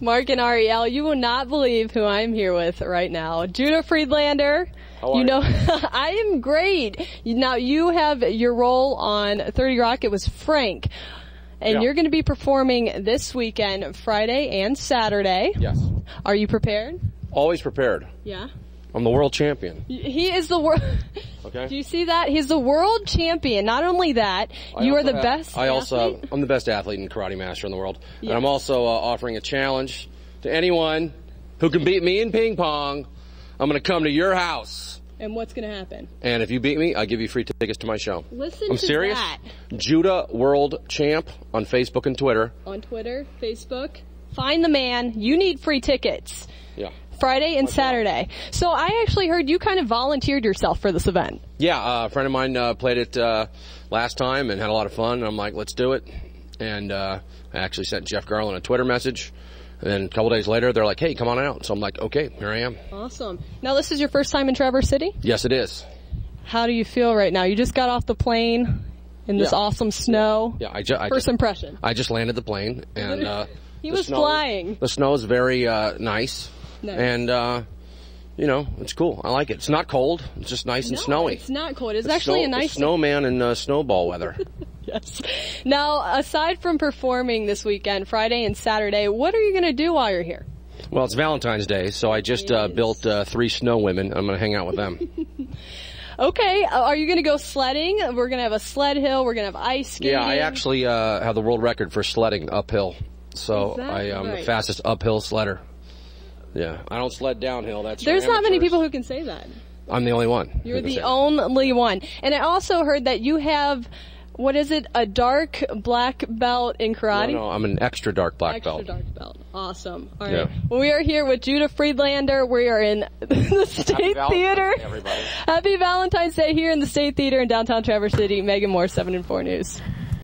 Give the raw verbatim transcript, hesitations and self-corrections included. Mark and Ariel, you will not believe who I'm here with right now. Judah Friedlander. How are you? Know, I am great. Now, you have your role on thirty Rock. It was Frank. And yeah. You're going to be performing this weekend, Friday and Saturday. Yes. Are you prepared? Always prepared. Yeah. I'm the world champion. He is the world. Okay. Do you see that? He's the world champion. Not only that, I you are the have, best. I also, athlete. I'm the best athlete and karate master in the world. Yes. And I'm also uh, offering a challenge to anyone who can beat me in ping pong. I'm going to come to your house. And what's going to happen? And if you beat me, I give you free tickets to my show. Listen I'm to serious. that. Judah World Champ on Facebook and Twitter. On Twitter, Facebook. Find the man. You need free tickets. Yeah. Friday and Saturday. So I actually heard you kind of volunteered yourself for this event. Yeah, uh, a friend of mine uh, played it uh, last time and had a lot of fun. And I'm like, let's do it. And uh, I actually sent Jeff Garland a Twitter message. And then a couple days later, they're like, hey, come on out. So I'm like, okay, here I am. Awesome. Now, this is your first time in Traverse City? Yes, it is. How do you feel right now? You just got off the plane in this yeah. awesome snow. Yeah, I just first I ju impression. I just landed the plane, and uh, he was snow, flying. The snow is very uh, nice, nice. and uh, you know, it's cool. I like it. It's not cold. It's just nice no, and snowy. It's not cold. It's, it's actually snow, a nice snowman and uh, snowball weather. Yes. Now, aside from performing this weekend, Friday and Saturday, what are you going to do while you're here? Well, it's Valentine's Day, so I just uh, built uh, three snow women. I'm going to hang out with them. Okay. Uh, are you going to go sledding? We're going to have a sled hill. We're going to have ice skating. Yeah, I actually uh, have the world record for sledding uphill. So I am right? the fastest uphill sledder. Yeah. I don't sled downhill. That's There's not many people who can say that. I'm the only one. You're the only one. And I also heard that you have... What is it? A dark black belt in karate? No, no, I'm an extra dark black extra belt. Extra dark belt. Awesome. All right. Yeah. Well, we are here with Judah Friedlander. We are in the State Happy Theater. Valentine's Day, everybody. Happy Valentine's Day here in the State Theater in downtown Traverse City. Megan Moore, seven and four News.